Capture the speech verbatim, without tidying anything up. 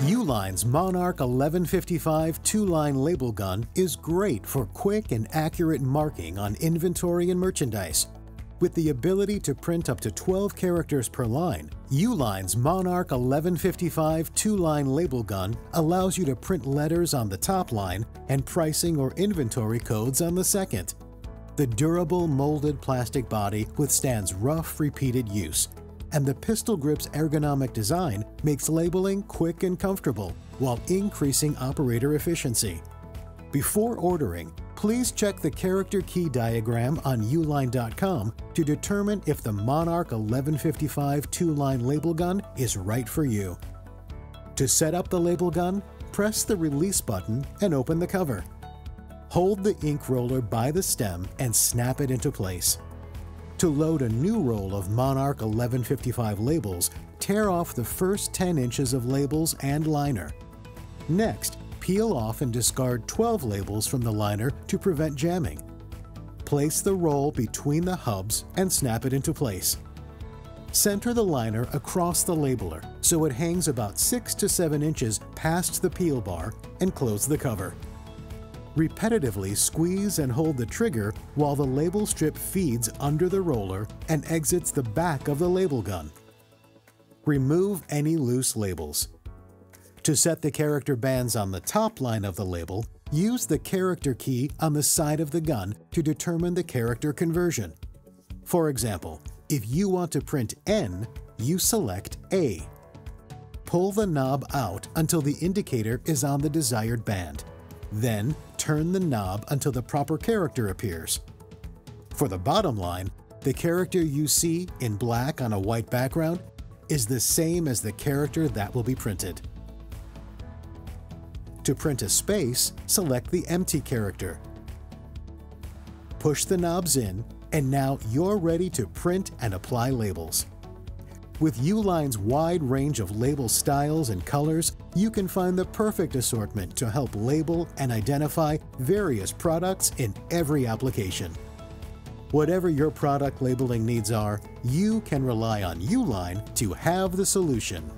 Uline's Monarch eleven fifty-five two-line label gun is great for quick and accurate marking on inventory and merchandise. With the ability to print up to twelve characters per line, Uline's Monarch eleven fifty-five two-line label gun allows you to print letters on the top line and pricing or inventory codes on the second. The durable molded plastic body withstands rough, repeated use, and the pistol grip's ergonomic design makes labeling quick and comfortable while increasing operator efficiency. Before ordering, please check the character key diagram on uline dot com to determine if the Monarch eleven fifty-five two-line label gun is right for you. To set up the label gun, press the release button and open the cover. Hold the ink roller by the stem and snap it into place. To load a new roll of Monarch eleven fifty-five labels, tear off the first ten inches of labels and liner. Next, peel off and discard twelve labels from the liner to prevent jamming. Place the roll between the hubs and snap it into place. Center the liner across the labeler so it hangs about six to seven inches past the peel bar, and close the cover. Repetitively squeeze and hold the trigger while the label strip feeds under the roller and exits the back of the label gun. Remove any loose labels. To set the character bands on the top line of the label, use the character key on the side of the gun to determine the character conversion. For example, if you want to print N, you select A. Pull the knob out until the indicator is on the desired band. Then, turn the knob until the proper character appears. For the bottom line, the character you see in black on a white background is the same as the character that will be printed. To print a space, select the empty character. Push the knobs in, and now you're ready to print and apply labels. With Uline's wide range of label styles and colors, you can find the perfect assortment to help label and identify various products in every application. Whatever your product labeling needs are, you can rely on Uline to have the solution.